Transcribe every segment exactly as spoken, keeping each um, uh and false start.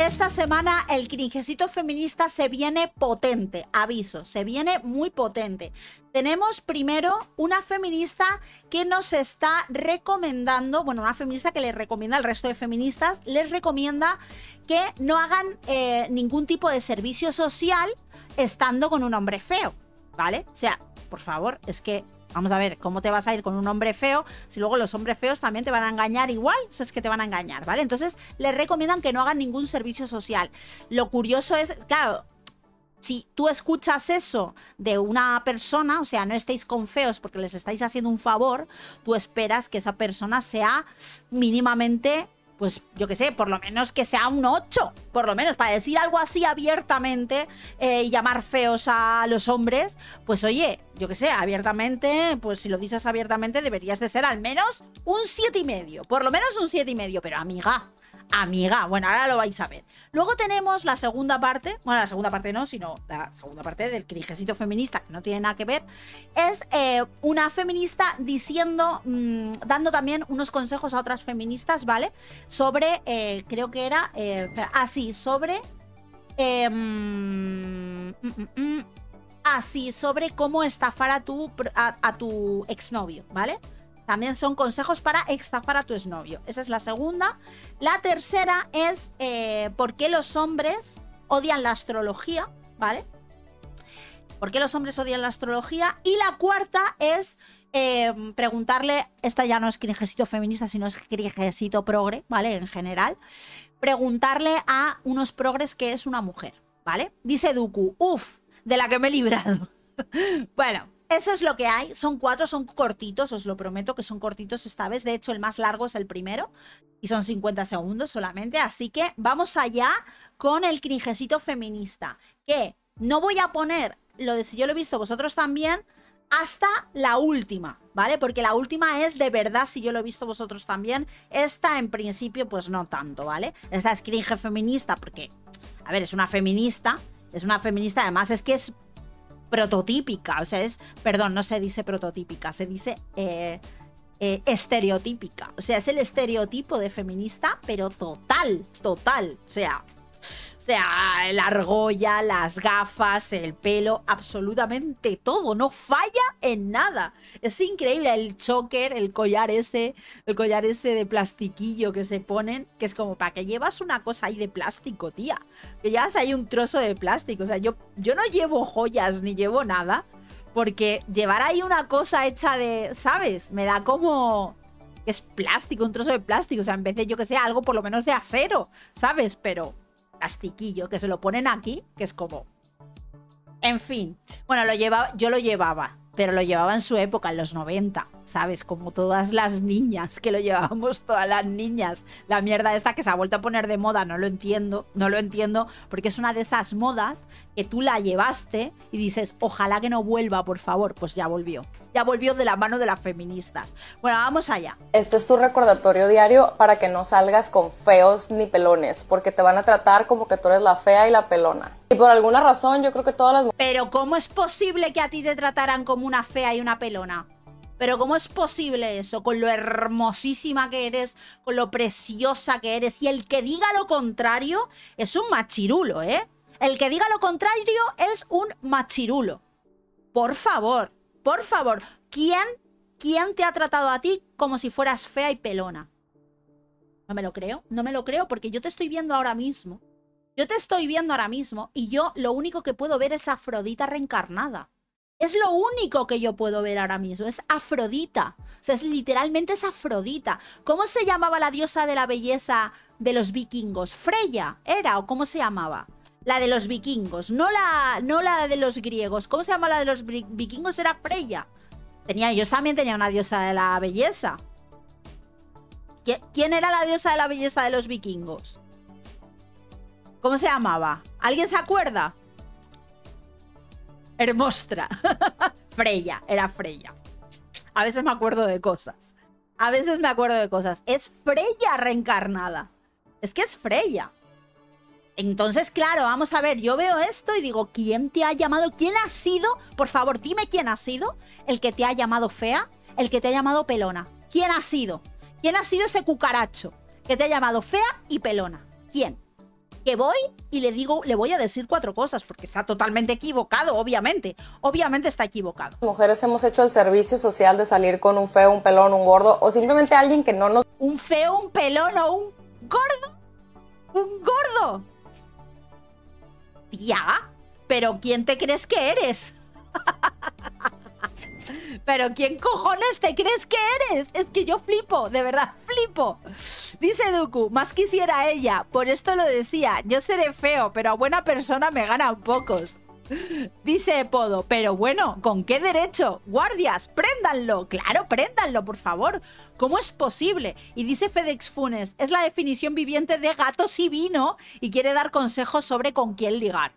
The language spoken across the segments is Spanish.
Esta semana el cringecito feminista se viene potente, aviso, se viene muy potente. Tenemos primero una feminista que nos está recomendando, bueno, una feminista que le recomienda al resto de feministas, les recomienda que no hagan eh, ningún tipo de servicio social estando con un hombre feo, ¿vale? O sea, por favor, es que... Vamos a ver, ¿cómo te vas a ir con un hombre feo si luego los hombres feos también te van a engañar igual? Eso es que te van a engañar, ¿vale? Entonces, les recomiendan que no hagan ningún servicio social. Lo curioso es, claro, si tú escuchas eso de una persona, o sea, no estéis con feos porque les estáis haciendo un favor, tú esperas que esa persona sea mínimamente... Pues yo qué sé, por lo menos que sea un ocho, por lo menos, para decir algo así abiertamente eh, y llamar feos a los hombres, pues oye, yo qué sé, abiertamente, pues si lo dices abiertamente deberías de ser al menos un siete y medio, por lo menos un siete y medio, pero amiga, amiga, bueno, ahora lo vais a ver. Luego tenemos la segunda parte, bueno, la segunda parte no, sino la segunda parte del cringecito feminista, que no tiene nada que ver, es eh, una feminista diciendo, mmm, dando también unos consejos a otras feministas, ¿vale? Sobre, eh, creo que era, eh, así, sobre... Eh, mmm, mm, mm, mm, así, sobre cómo estafar a tu, a, a tu exnovio, ¿vale? También son consejos para estafar a tu exnovio. Esa es la segunda. La tercera es eh, por qué los hombres odian la astrología, ¿vale? ¿Por qué los hombres odian la astrología? Y la cuarta es eh, preguntarle, esta ya no es cringecito feminista, sino es cringecito progre, ¿vale? En general, preguntarle a unos progres qué es una mujer, ¿vale? Dice Duku, uff, de la que me he librado. Bueno. Eso es lo que hay, son cuatro, son cortitos, os lo prometo que son cortitos esta vez, de hecho el más largo es el primero y son cincuenta segundos solamente, así que vamos allá con el cringecito feminista, que no voy a poner lo de si yo lo he visto vosotros también hasta la última, ¿vale? Porque la última es de verdad si yo lo he visto vosotros también, esta en principio pues no tanto, ¿vale? Esta es cringe feminista porque, a ver, es una feminista, es una feminista además es que es... prototípica, o sea, es, perdón, no se dice prototípica, se dice eh, eh, estereotípica, o sea, es el estereotipo de feminista, pero total, total, o sea, o sea, la argolla, las gafas, el pelo, absolutamente todo, no falla en nada, es increíble, el choker, el collar ese, el collar ese de plastiquillo que se ponen, que es como, ¿para qué llevas una cosa ahí de plástico, tía? Que llevas ahí un trozo de plástico, o sea, yo, yo no llevo joyas ni llevo nada, porque llevar ahí una cosa hecha de, ¿sabes? Me da como... es plástico, un trozo de plástico, o sea, en vez de, yo que sé, algo por lo menos de acero, ¿sabes? Pero... plastiquillo, que se lo ponen aquí, que es como... En fin. Bueno, lo llevaba, yo lo llevaba, pero lo llevaba en su época, en los noventa, ¿sabes? Como todas las niñas, que lo llevábamos todas las niñas. La mierda esta que se ha vuelto a poner de moda, no lo entiendo, no lo entiendo, porque es una de esas modas que tú la llevaste y dices, ojalá que no vuelva, por favor. Pues ya volvió. Ya volvió de la mano de las feministas. Bueno, vamos allá. Este es tu recordatorio diario para que no salgas con feos ni pelones, porque te van a tratar como que tú eres la fea y la pelona. Y por alguna razón yo creo que todas las... Pero ¿cómo es posible que a ti te trataran como una fea y una pelona? Pero ¿cómo es posible eso? Con lo hermosísima que eres, con lo preciosa que eres. Y el que diga lo contrario es un machirulo, ¿eh? El que diga lo contrario es un machirulo. Por favor, por favor. ¿Quién, quién te ha tratado a ti como si fueras fea y pelona? No me lo creo, no me lo creo porque yo te estoy viendo ahora mismo. Yo te estoy viendo ahora mismo y yo lo único que puedo ver es a Afrodita reencarnada. Es lo único que yo puedo ver ahora mismo, es Afrodita. O sea, es, literalmente es Afrodita. ¿Cómo se llamaba la diosa de la belleza de los vikingos? ¿Freya era o cómo se llamaba? La de los vikingos, no la, no la de los griegos. ¿Cómo se llama la de los vikingos? Era Freya. Tenía, ellos también tenían una diosa de la belleza. ¿Quién era la diosa de la belleza de los vikingos? ¿Cómo se llamaba? ¿Alguien se acuerda? Hermostra. Freya, era Freya. A veces me acuerdo de cosas. A veces me acuerdo de cosas. Es Freya reencarnada. Es que es Freya. Entonces, claro, vamos a ver. Yo veo esto y digo, ¿quién te ha llamado? ¿Quién ha sido? Por favor, dime quién ha sido el que te ha llamado fea, el que te ha llamado pelona. ¿Quién ha sido? ¿Quién ha sido ese cucaracho que te ha llamado fea y pelona? ¿Quién? que voy y le digo, le voy a decir cuatro cosas, porque está totalmente equivocado, obviamente. Obviamente está equivocado. Mujeres hemos hecho el servicio social de salir con un feo, un pelón, un gordo, o simplemente alguien que no nos... Un feo, un pelón o un gordo. ¡Un gordo! Tía, ¿pero quién te crees que eres? ¿Pero quién cojones te crees que eres? Es que yo flipo, de verdad, flipo. Dice Duku, más quisiera ella, por esto lo decía, yo seré feo, pero a buena persona me ganan pocos. Dice Podo, pero bueno, ¿con qué derecho? Guardias, préndanlo, claro, préndanlo, por favor. ¿Cómo es posible? Y dice Fedex Funes, es la definición viviente de gatos y vino y quiere dar consejos sobre con quién ligar.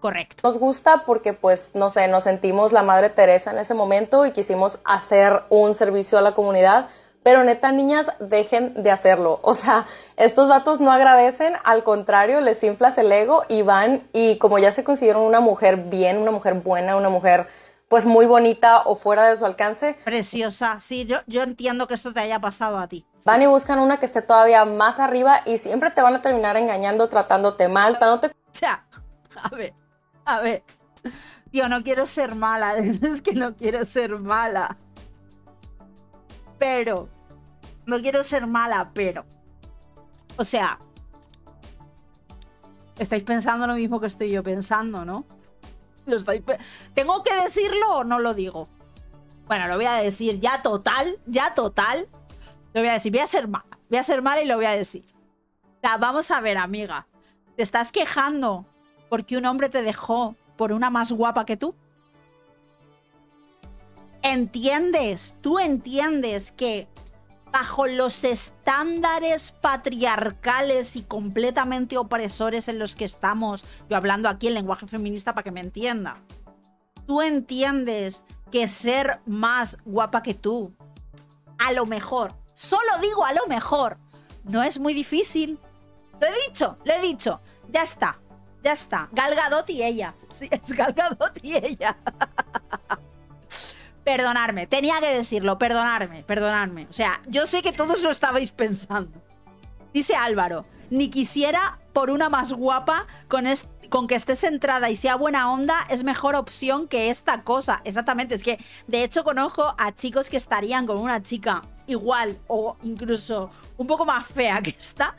Correcto. Nos gusta porque, pues, no sé, nos sentimos la Madre Teresa en ese momento y quisimos hacer un servicio a la comunidad. Pero neta, niñas, dejen de hacerlo. O sea, estos vatos no agradecen, al contrario, les inflas el ego y van, y como ya se consideran una mujer bien, una mujer buena, una mujer pues muy bonita o fuera de su alcance. Preciosa, sí, yo, yo entiendo que esto te haya pasado a ti. Van y buscan una que esté todavía más arriba y siempre te van a terminar engañando, tratándote mal, tratándote... O sea, a ver, a ver, yo no quiero ser mala, es que no quiero ser mala. Pero, no quiero ser mala, pero, o sea, estáis pensando lo mismo que estoy yo pensando, ¿no? ¿Lo estáis pe- ¿Tengo que decirlo o no lo digo? Bueno, lo voy a decir ya total, ya total, lo voy a decir, voy a ser mala, voy a ser mala y lo voy a decir. O sea, vamos a ver, amiga, ¿te estás quejando porque un hombre te dejó por una más guapa que tú? ¿Entiendes? ¿Tú entiendes que bajo los estándares patriarcales y completamente opresores en los que estamos, yo hablando aquí en lenguaje feminista para que me entienda, tú entiendes que ser más guapa que tú, a lo mejor, solo digo a lo mejor, no es muy difícil? Lo he dicho, lo he dicho, ya está, ya está, Gal Gadot y ella, sí, es Gal Gadot y ella. Perdonarme, tenía que decirlo, perdonarme, perdonarme. O sea, yo sé que todos lo estabais pensando. Dice Álvaro, ni quisiera por una más guapa, con, con que esté centrada y sea buena onda, es mejor opción que esta cosa. Exactamente, es que de hecho conozco a chicos que estarían con una chica igual o incluso un poco más fea que esta,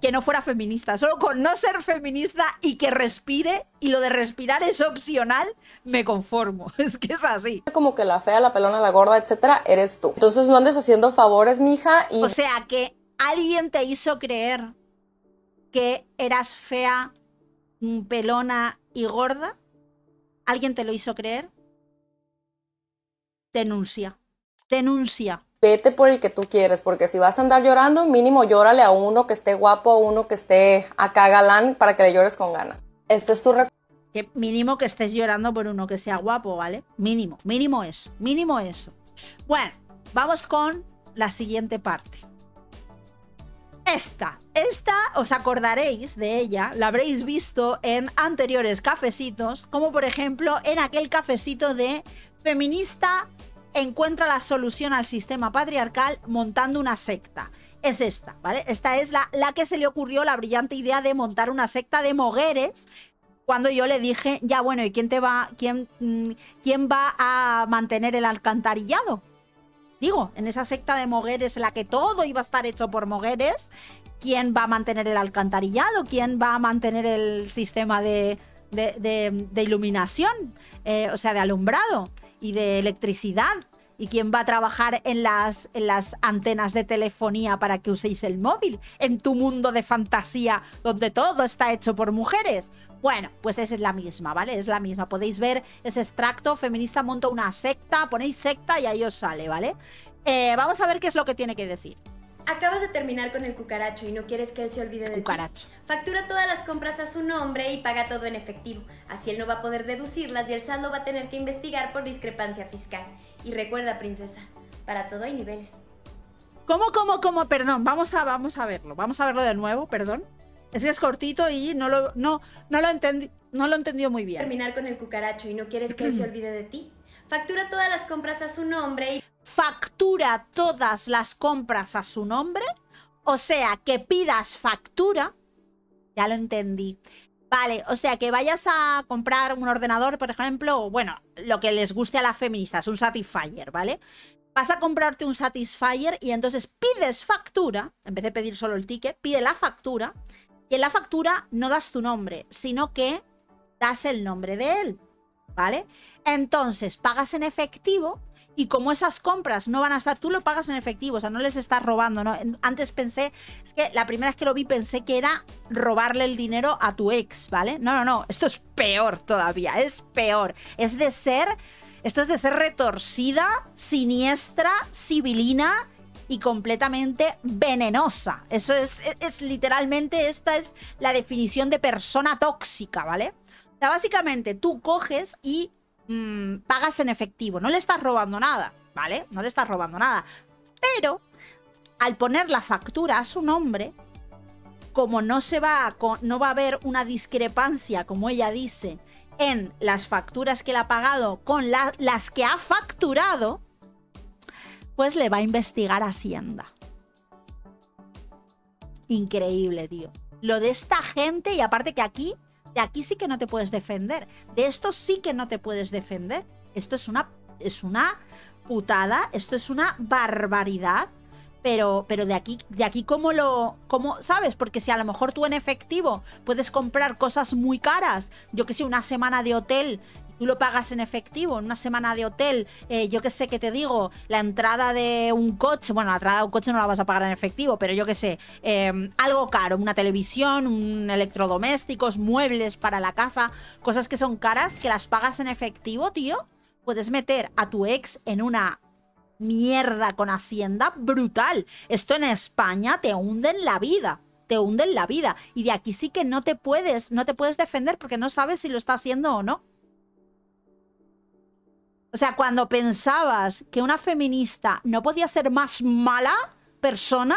que no fuera feminista. Solo con no ser feminista y que respire, y lo de respirar es opcional, me conformo. Es que es así. Como que la fea, la pelona, la gorda, etcétera, eres tú. Entonces no andes haciendo favores, mija. Y... O sea, que alguien te hizo creer que eras fea, pelona y gorda. ¿Alguien te lo hizo creer? Denuncia. Denuncia. Vete por el que tú quieres, porque si vas a andar llorando, mínimo llórale a uno que esté guapo, a uno que esté acá galán, para que le llores con ganas. Este es tu recomendación. Mínimo que estés llorando por uno que sea guapo, ¿vale? Mínimo, mínimo eso, mínimo eso. Bueno, vamos con la siguiente parte. Esta, esta os acordaréis de ella, la habréis visto en anteriores cafecitos, como por ejemplo en aquel cafecito de feminista... encuentra la solución al sistema patriarcal montando una secta. Es esta, ¿vale? Esta es la, la que se le ocurrió la brillante idea de montar una secta de mujeres, cuando yo le dije, ya bueno, ¿y quién te va, quién, mmm, quién va a mantener el alcantarillado? Digo, en esa secta de mujeres en la que todo iba a estar hecho por mujeres, ¿quién va a mantener el alcantarillado? ¿Quién va a mantener el sistema de, de, de, de iluminación? Eh, o sea, de alumbrado y de electricidad, y quién va a trabajar en las, en las antenas de telefonía para que uséis el móvil en tu mundo de fantasía donde todo está hecho por mujeres. Bueno, pues esa es la misma, ¿vale? Es la misma, podéis ver ese extracto, feminista monta una secta, ponéis secta y ahí os sale, ¿vale? Eh, vamos a ver qué es lo que tiene que decir. Acabas de terminar con el cucaracho y no quieres que él se olvide de cucaracho. Ti. Factura todas las compras a su nombre y paga todo en efectivo. Así él no va a poder deducirlas y el saldo va a tener que investigar por discrepancia fiscal. Y recuerda, princesa, para todo hay niveles. ¿Cómo, cómo, cómo? Perdón, vamos a, vamos a verlo. Vamos a verlo de nuevo, perdón. Es que es cortito y no lo, no, no lo entendí, no lo entendió muy bien. Terminar con el cucaracho y no quieres que él se olvide de ti. Factura todas las compras a su nombre y... Factura todas las compras a su nombre, o sea, que pidas factura Ya lo entendí. Vale, o sea, que vayas a comprar un ordenador, por ejemplo, bueno, lo que les guste a las feministas, un Satisfyer, ¿vale? Vas a comprarte un Satisfyer y entonces pides factura, en vez de pedir solo el ticket, pide la factura, y en la factura no das tu nombre, sino que das el nombre de él, ¿vale? Entonces pagas en efectivo y como esas compras no van a estar, tú lo pagas en efectivo, o sea, no les estás robando, ¿no? Antes pensé, es que la primera vez que lo vi pensé que era robarle el dinero a tu ex, ¿vale? No, no, no, esto es peor todavía, es peor, es de ser... Esto es de ser retorcida, siniestra, sibilina y completamente venenosa. Eso es, es, es literalmente, esta es la definición de persona tóxica, ¿vale? O sea, básicamente tú coges y mmm, pagas en efectivo. No le estás robando nada, ¿vale? No le estás robando nada. Pero al poner la factura a su nombre, como no se va, no va a haber una discrepancia, como ella dice, en las facturas que le ha pagado con la, las que ha facturado, pues le va a investigar Hacienda. Increíble, tío. Lo de esta gente, y aparte que aquí, de aquí sí que no te puedes defender. De esto sí que no te puedes defender. Esto es una, es una putada, esto es una barbaridad. Pero, pero de aquí, de aquí cómo lo... Cómo, ¿sabes? Porque si a lo mejor tú en efectivo puedes comprar cosas muy caras, yo que sé, una semana de hotel, tú lo pagas en efectivo, una semana de hotel, eh, yo que sé, que te digo, la entrada de un coche, bueno, la entrada de un coche no la vas a pagar en efectivo, pero yo que sé, eh, algo caro, una televisión, un electrodomésticos, muebles para la casa, cosas que son caras, que las pagas en efectivo, tío, puedes meter a tu ex en una... mierda con Hacienda brutal. Esto en España te hunden la vida, te hunden la vida, y de aquí sí que no te puedes, no te puedes defender porque no sabes si lo está haciendo o no. O sea, cuando pensabas que una feminista no podía ser más mala persona,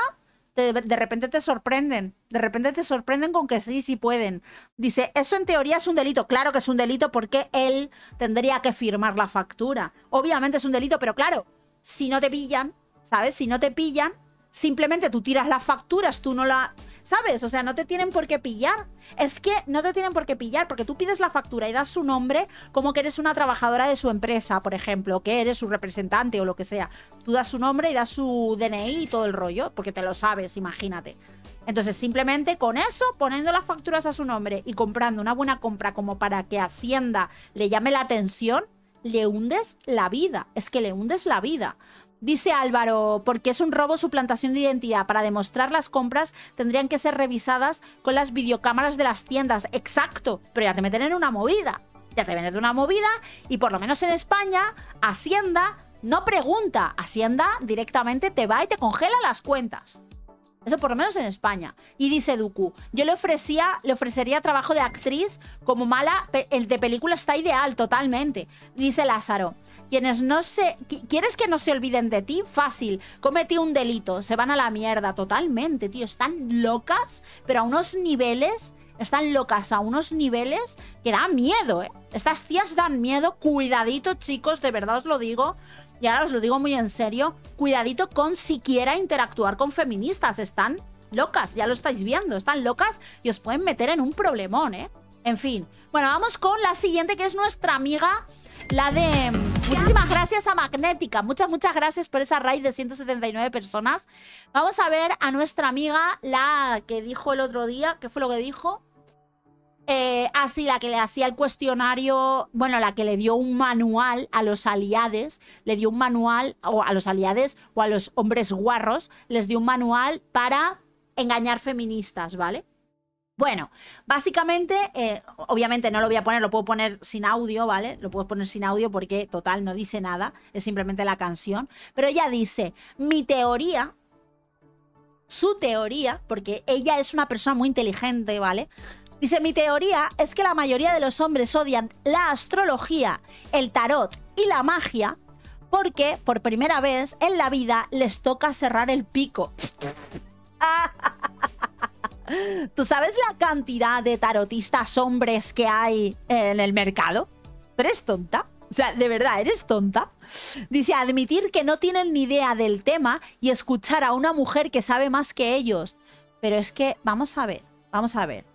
de, de repente te sorprenden, de repente te sorprenden con que sí, sí pueden. Dice, eso en teoría es un delito. Claro que es un delito porque él tendría que firmar la factura. Obviamente es un delito, pero claro, si no te pillan, ¿sabes? Si no te pillan, simplemente tú tiras las facturas, tú no la... ¿Sabes? O sea, no te tienen por qué pillar. Es que no te tienen por qué pillar, porque tú pides la factura y das su nombre como que eres una trabajadora de su empresa, por ejemplo, que eres su representante o lo que sea. Tú das su nombre y das su D N I y todo el rollo, porque te lo sabes, imagínate. Entonces, simplemente con eso, poniendo las facturas a su nombre y comprando una buena compra como para que Hacienda le llame la atención... Le hundes la vida, es que le hundes la vida. Dice Álvaro, porque es un robo suplantación de identidad. Para demostrar las compras tendrían que ser revisadas con las videocámaras de las tiendas. Exacto, pero ya te meten en una movida. Ya te meten en una movida y por lo menos en España Hacienda no pregunta. Hacienda directamente te va y te congela las cuentas. Eso por lo menos en España. Y dice Duku, yo le ofrecía, le ofrecería trabajo de actriz como mala, el de película está ideal, totalmente. Dice Lázaro, quienes no se... ¿Quieres que no se olviden de ti? Fácil, cometí un delito, se van a la mierda, totalmente, tío. Están locas, pero a unos niveles, están locas a unos niveles que dan miedo, ¿eh? Estas tías dan miedo, cuidadito, chicos, de verdad os lo digo. Y ahora os lo digo muy en serio, cuidadito con siquiera interactuar con feministas. Están locas, ya lo estáis viendo, están locas y os pueden meter en un problemón, ¿eh? En fin. Bueno, vamos con la siguiente, que es nuestra amiga, la de... Muchísimas gracias a Magnética. Muchas, muchas gracias por esa raid de ciento setenta y nueve personas. Vamos a ver a nuestra amiga, la que dijo el otro día... ¿Qué fue lo que dijo? Eh, así, la que le hacía el cuestionario, bueno, la que le dio un manual a los aliades, le dio un manual o a los aliades o a los hombres guarros, les dio un manual para engañar feministas, ¿vale? Bueno, básicamente, eh, obviamente no lo voy a poner, lo puedo poner sin audio, ¿vale? Lo puedo poner sin audio porque, total, no dice nada, es simplemente la canción. Pero ella dice, mi teoría... Su teoría, porque ella es una persona muy inteligente, ¿vale? Dice, mi teoría es que la mayoría de los hombres odian la astrología, el tarot y la magia porque por primera vez en la vida les toca cerrar el pico. ¿Tú sabes la cantidad de tarotistas hombres que hay en el mercado? ¿Tú eres tonta? O sea, de verdad, ¿eres tonta? Dice, admitir que no tienen ni idea del tema y escuchar a una mujer que sabe más que ellos. Pero es que, vamos a ver, vamos a ver.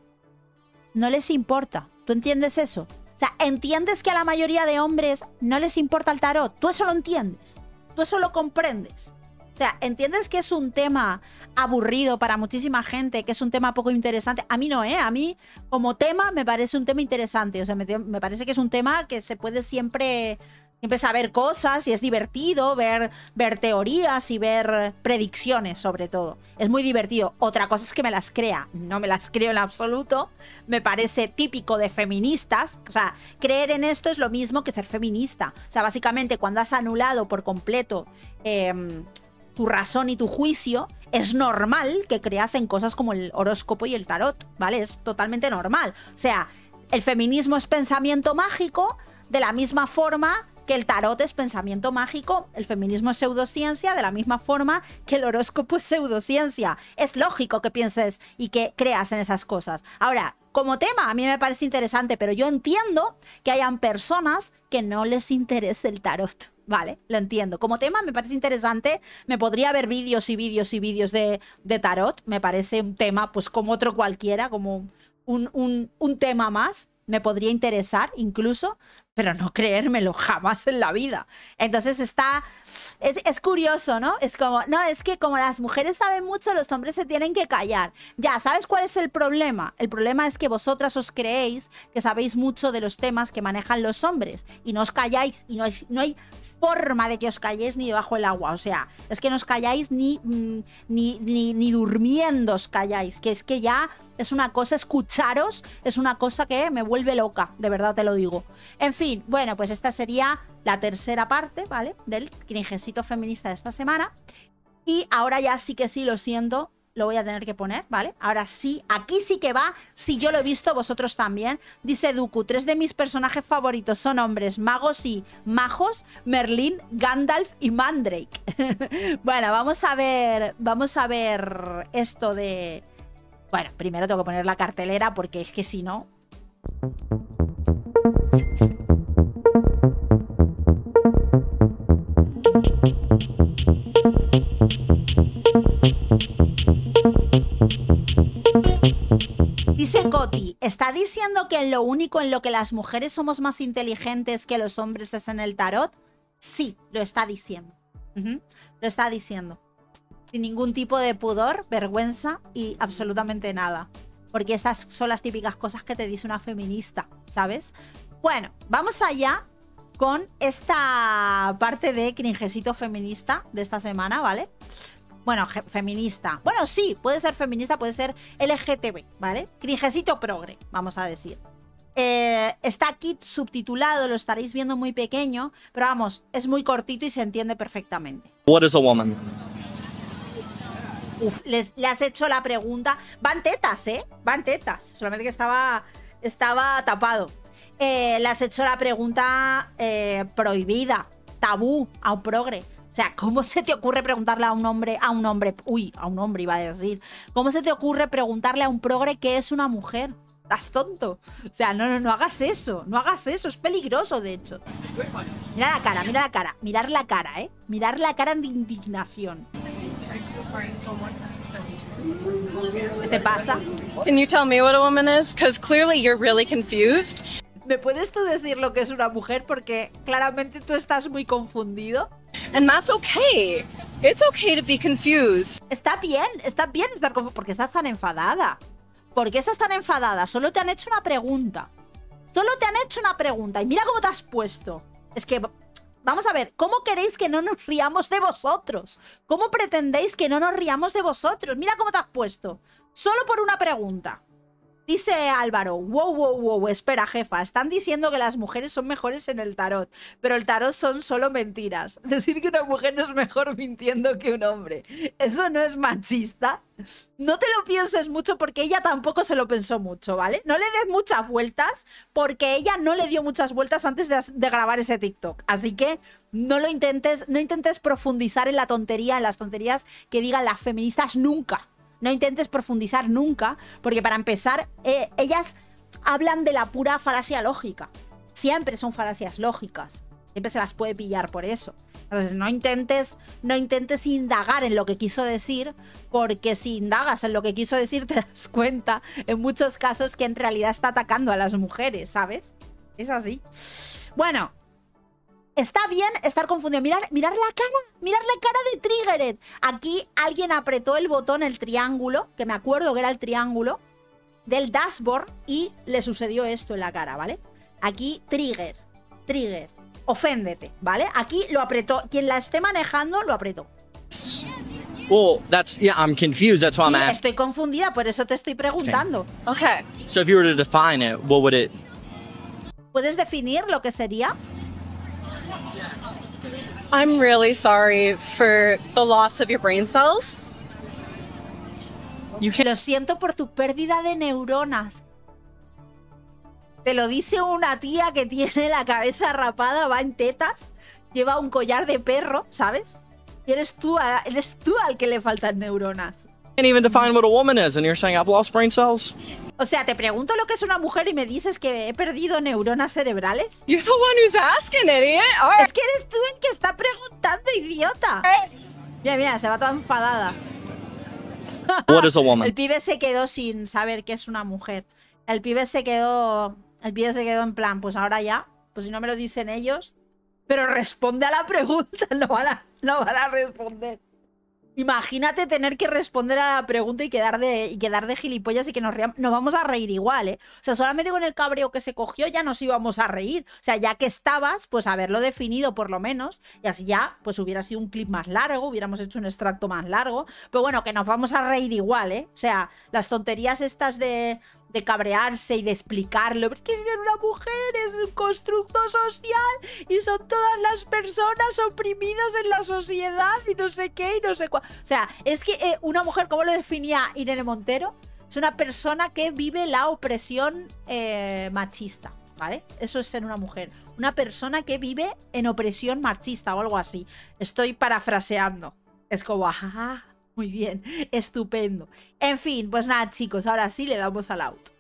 no les importa. ¿Tú entiendes eso? O sea, entiendes que a la mayoría de hombres no les importa el tarot. Tú eso lo entiendes. Tú eso lo comprendes. O sea, entiendes que es un tema aburrido para muchísima gente, que es un tema poco interesante. A mí no, ¿eh? A mí, como tema, me parece un tema interesante. O sea, me, me parece que es un tema que se puede siempre... Siempre saber cosas y es divertido ver, ver teorías y ver predicciones, sobre todo. Es muy divertido. Otra cosa es que me las crea. No me las creo en absoluto. Me parece típico de feministas. O sea, creer en esto es lo mismo que ser feminista. O sea, básicamente cuando has anulado por completo eh, tu razón y tu juicio, es normal que creas en cosas como el horóscopo y el tarot, ¿vale? Es totalmente normal. O sea, el feminismo es pensamiento mágico de la misma forma... que el tarot es pensamiento mágico, el feminismo es pseudociencia, de la misma forma que el horóscopo es pseudociencia. Es lógico que pienses y que creas en esas cosas. Ahora, como tema, a mí me parece interesante, pero yo entiendo que hayan personas que no les interese el tarot. Vale, lo entiendo. Como tema me parece interesante, me podría ver vídeos y vídeos y vídeos de, de tarot. Me parece un tema pues como otro cualquiera, como un, un, un tema más. Me podría interesar incluso, pero no creérmelo jamás en la vida. Entonces está... Es, es curioso, ¿no? Es como... No, es que como las mujeres saben mucho, los hombres se tienen que callar. Ya, ¿sabes cuál es el problema? El problema es que vosotras os creéis que sabéis mucho de los temas que manejan los hombres y no os calláis y no hay, no hay forma de que os calléis ni debajo del agua. O sea, es que no os calláis ni, ni, ni, ni durmiendo os calláis. Que es que ya... Es una cosa, escucharos, es una cosa que me vuelve loca, de verdad te lo digo. En fin, bueno, pues esta sería la tercera parte, ¿vale? Del cringecito feminista de esta semana. Y ahora ya sí que sí, lo siento, lo voy a tener que poner, ¿vale? Ahora sí, aquí sí que va, si yo lo he visto, vosotros también. Dice Dooku, tres de mis personajes favoritos son hombres, magos y majos, Merlín, Gandalf y Mandrake. Bueno, vamos a ver, vamos a ver esto de... Bueno, primero tengo que poner la cartelera porque es que si no... Dice Coti, ¿está diciendo que en lo único en lo que las mujeres somos más inteligentes que los hombres es en el tarot? Sí, lo está diciendo. Uh-huh. Lo está diciendo. Sin ningún tipo de pudor, vergüenza y absolutamente nada. Porque estas son las típicas cosas que te dice una feminista, ¿sabes? Bueno, vamos allá con esta parte de cringecito feminista de esta semana, ¿vale? Bueno, feminista. Bueno, sí, puede ser feminista, puede ser L G T B, ¿vale? Cringecito progre, vamos a decir. Eh, está aquí subtitulado, lo estaréis viendo muy pequeño, pero vamos, es muy cortito y se entiende perfectamente. What is a woman? Uf, les, le has hecho la pregunta. Van tetas, ¿eh? Van tetas. Solamente que estaba, estaba tapado. Eh, le has hecho la pregunta eh, prohibida, tabú, a un progre. O sea, ¿cómo se te ocurre preguntarle a un hombre, a un hombre, uy, a un hombre iba a decir, ¿cómo se te ocurre preguntarle a un progre qué es una mujer? Estás tonto. O sea, no, no, no hagas eso, no hagas eso, es peligroso, de hecho. Mira la cara, mira la cara, mirar la cara, ¿eh? Mirar la cara de indignación. ¿Qué te pasa? Can you tell me what a woman is? Because clearly you're really confused. ¿Me puedes tú decir lo que es una mujer? Porque claramente tú estás muy confundido. And that's okay. It's okay to be confused. Está bien, está bien estar confundido. ¿Por qué estás tan enfadada? ¿Por qué estás tan enfadada? Solo te han hecho una pregunta. Solo te han hecho una pregunta. Y mira cómo te has puesto. Es que... Vamos a ver, ¿cómo queréis que no nos riamos de vosotros? ¿Cómo pretendéis que no nos riamos de vosotros? Mira cómo te has puesto. Solo por una pregunta. Dice Álvaro, wow, wow, wow, espera, jefa. Están diciendo que las mujeres son mejores en el tarot, pero el tarot son solo mentiras. Decir que una mujer es mejor mintiendo que un hombre. ¿Eso no es machista? No te lo pienses mucho porque ella tampoco se lo pensó mucho, ¿vale? No le des muchas vueltas porque ella no le dio muchas vueltas antes de, de grabar ese TikTok. Así que no lo intentes, no intentes profundizar en la tontería, en las tonterías que digan las feministas nunca. No intentes profundizar nunca, porque para empezar, eh, ellas hablan de la pura falacia lógica. Siempre son falacias lógicas. Siempre se las puede pillar por eso. Entonces no intentes, no intentes indagar en lo que quiso decir, porque si indagas en lo que quiso decir te das cuenta en muchos casos que en realidad está atacando a las mujeres, ¿sabes? Es así. Bueno, está bien estar confundido. Mirad, mirad la cara, mirad la cara de Triggered. Aquí alguien apretó el botón, el triángulo, que me acuerdo que era el triángulo, del dashboard, y le sucedió esto en la cara, ¿vale? Aquí, Trigger, Trigger, oféndete, ¿vale? Aquí lo apretó, quien la esté manejando lo apretó. Well, that's, yeah, I'm confused, that's why I'm asking. Estoy confundida, por eso te estoy preguntando. Okay. Okay. So if you were to define it, what would it? ¿Puedes definir lo que sería? I'm really sorry for the loss of your brain cells. You can... Lo siento por tu pérdida de neuronas. Te lo dice una tía que tiene la cabeza rapada, va en tetas, lleva un collar de perro, ¿sabes? Y eres tú, a, eres tú al que le faltan neuronas. O sea, te pregunto lo que es una mujer y me dices que he perdido neuronas cerebrales. You're the one who's asking, idiot. Right. Es que eres tú el que está preguntando, idiota. Right. Mira, mira, se va toda enfadada. What is a woman? El pibe se quedó sin saber qué es una mujer. El pibe se quedó, el pibe se quedó en plan, pues ahora ya, pues si no me lo dicen ellos, pero responde a la pregunta, no van a, no van a responder. Imagínate tener que responder a la pregunta y quedar de, y quedar de gilipollas y que nos reamos. Nos vamos a reír igual, ¿eh? O sea, solamente con el cabreo que se cogió ya nos íbamos a reír. O sea, ya que estabas, pues haberlo definido por lo menos. Y así ya, pues hubiera sido un clip más largo, hubiéramos hecho un extracto más largo. Pero bueno, que nos vamos a reír igual, ¿eh? O sea, las tonterías estas de, de cabrearse y de explicarlo. Pero es que si eres una mujer, es un constructo social y son todas las personas oprimidas en la sociedad y no sé qué y no sé cuál. O sea, es que eh, una mujer, ¿cómo lo definía Irene Montero? Es una persona que vive la opresión eh, machista, ¿vale? Eso es ser una mujer. Una persona que vive en opresión machista o algo así. Estoy parafraseando. Es como, ajá, muy bien, estupendo. En fin, pues nada, chicos, ahora sí le damos al out.